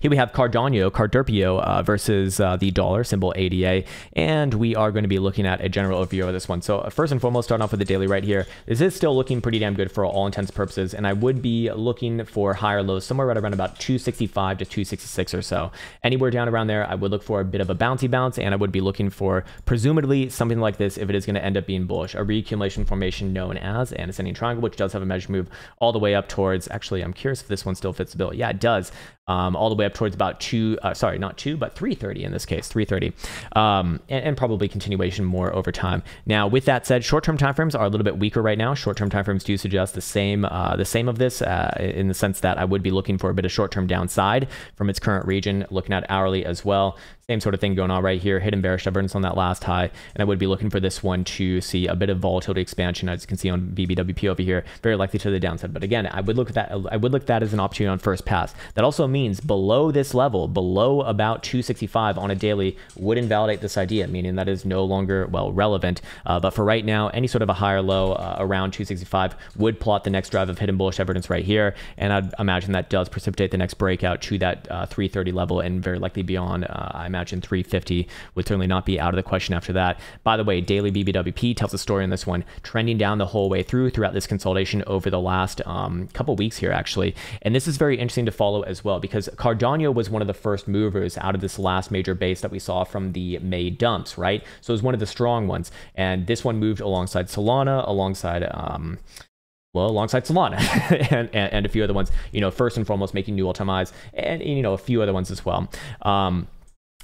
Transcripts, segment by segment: Here we have Cardano, Carderpio versus the dollar symbol ADA, and we are going to be looking at a general overview of this one. So first and foremost, starting off with the daily right here, this is still looking pretty damn good for all intents and purposes, and I would be looking for higher lows somewhere right around about 265 to 266 or so. Anywhere down around there, I would look for a bit of a bouncy bounce, and I would be looking for presumably something like this if it is going to end up being bullish, a reaccumulation formation known as an ascending triangle, which does have a measured move all the way up towards, actually, I'm curious if this one still fits the bill. Yeah, it does. All the way up towards about 330 in this case, 330, and probably continuation more over time. Now, with that said, short-term timeframes are a little bit weaker right now. Short-term timeframes do suggest the same of this in the sense that I would be looking for a bit of short-term downside from its current region, looking at hourly as well. Same sort of thing going on right here, hidden bearish divergence on that last high, and I would be looking for this one to see a bit of volatility expansion, as you can see on BBWP over here, very likely to the downside. But again, I would look at that. I would look at that as an opportunity on first pass. That also means below this level, below about 265 on a daily, would invalidate this idea, meaning that is no longer well relevant. But for right now, any sort of a higher low around 265 would plot the next drive of hidden bullish evidence right here, and I'd imagine that does precipitate the next breakout to that 330 level, and very likely beyond. I imagine 350 would certainly not be out of the question after that. By the way, daily BBWP tells a story in this one, trending down the whole way throughout this consolidation over the last couple weeks here, actually. And this is very interesting to follow as well, because Cardano was one of the first movers out of this last major base that we saw from the May dumps, right? So it was one of the strong ones. And this one moved alongside Solana, alongside Solana and a few other ones, you know, first and foremost, making new all-time highs, and, you know, a few other ones as well.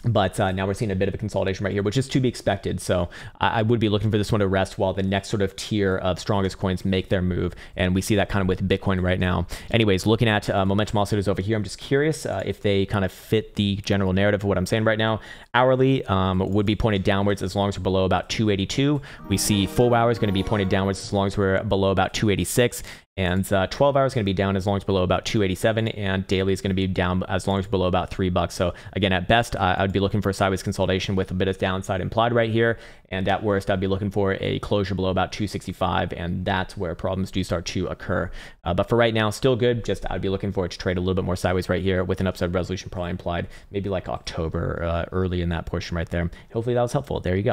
But now we're seeing a bit of a consolidation right here, which is to be expected. So I would be looking for this one to rest while the next sort of tier of strongest coins make their move. And we see that kind of with Bitcoin right now. Anyways, looking at momentum oscillators over here, I'm just curious if they kind of fit the general narrative of what I'm saying right now. Hourly would be pointed downwards as long as we're below about 282. We see 4 hours going to be pointed downwards as long as we're below about 286. And 12 hours going to be down as long as below about 287, and daily is going to be down as long as below about $3. So again, at best, I'd be looking for a sideways consolidation with a bit of downside implied right here, and at worst, I'd be looking for a closure below about 265, and that's where problems do start to occur. But for right now, still good. Just I'd be looking for it to trade a little bit more sideways right here with an upside resolution probably implied, maybe like October, early in that portion right there. Hopefully that was helpful. There you go.